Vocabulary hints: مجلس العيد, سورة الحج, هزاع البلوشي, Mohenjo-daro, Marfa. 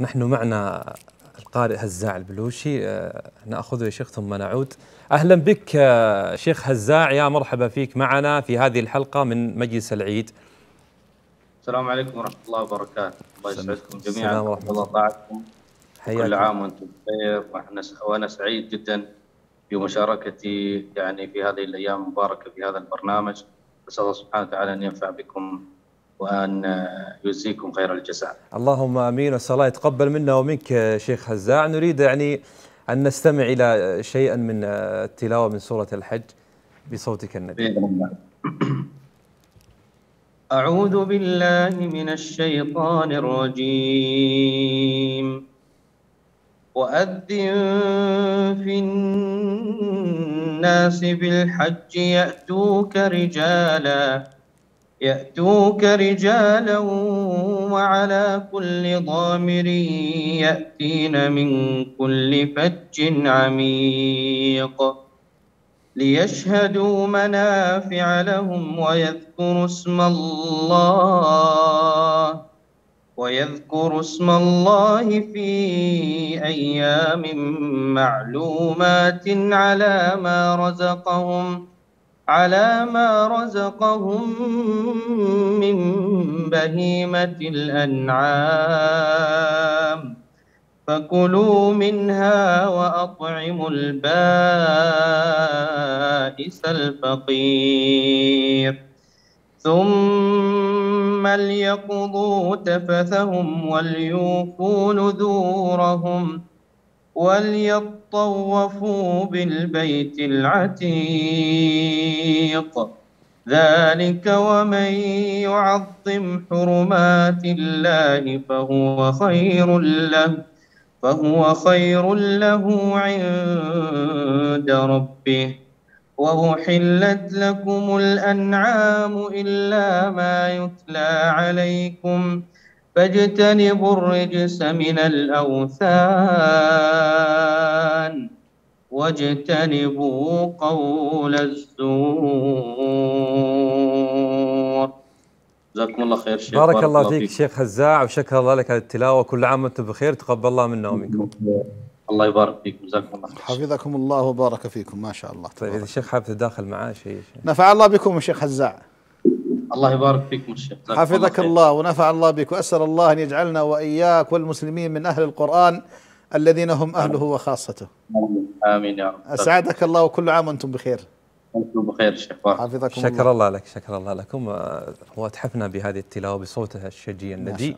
نحن معنا القارئ هزاع البلوشي، نأخذه يا شيخ ثم نعود. أهلا بك شيخ هزاع، يا مرحبا فيك معنا في هذه الحلقة من مجلس العيد. السلام عليكم ورحمة الله وبركاته. الله يسعدكم جميعا ويطول طاعتكم. كل عام وأنتم بخير، وأنا سعيد جدا بمشاركتي في هذه الأيام المباركة في هذا البرنامج. أسأل الله سبحانه وتعالى أن ينفع بكم وأن يجزيكم خير الجزاء. اللهم آمين، وأسأل الله يتقبل منا ومنك شيخ هزاع. نريد أن نستمع إلى شيئا من التلاوة من سورة الحج بصوتك النبي. أعوذ بالله من الشيطان الرجيم. وأذن في الناس بالحج يأتوك رجالا وعلى كل ضامر يأتين من كل فج عميق ليشهدوا منافع لهم ويذكروا اسم الله في أيام معلومات على ما رزقهم من بهيمة الأنعام، فكلوا منها وأطعموا البائس الفقير، ثم ليقضوا تفثهم وليوفوا نذورهم وليطوفوا بالبيت العتيق، ذلك ومن يعظم حرمات الله فهو خير له عند ربه. وأحلت لكم الأنعام إلا ما يتلى عليكم فاجتنبوا الرجس من الأوثان واجتنبوا قول الزور. جزاكم الله خير شيخ، بارك الله فيك شيخ هزاع، وشكر الله لك على التلاوة. كل عام وانتم بخير، تقبل الله منا ومنكم. الله يبارك فيكم، جزاكم الله خير، حفظكم الله وبارك فيكم. ما شاء الله. طيب إذا الشيخ حابب تداخل معاه شيء، نفع الله بكم يا شيخ هزاع. الله يبارك فيكم الشيخ، حفظك الله ونفع الله بك، وأسأل الله أن يجعلنا وإياك والمسلمين من أهل القرآن الذين هم أهله وخاصته. آمين يا رب. أسعدك الله، وكل عام وأنتم بخير. أنتم بخير شيخ، حفظكم الله. شكر الله لك، شكر الله لكم، وأتحفنا بهذه التلاوة بصوته الشجي الندي.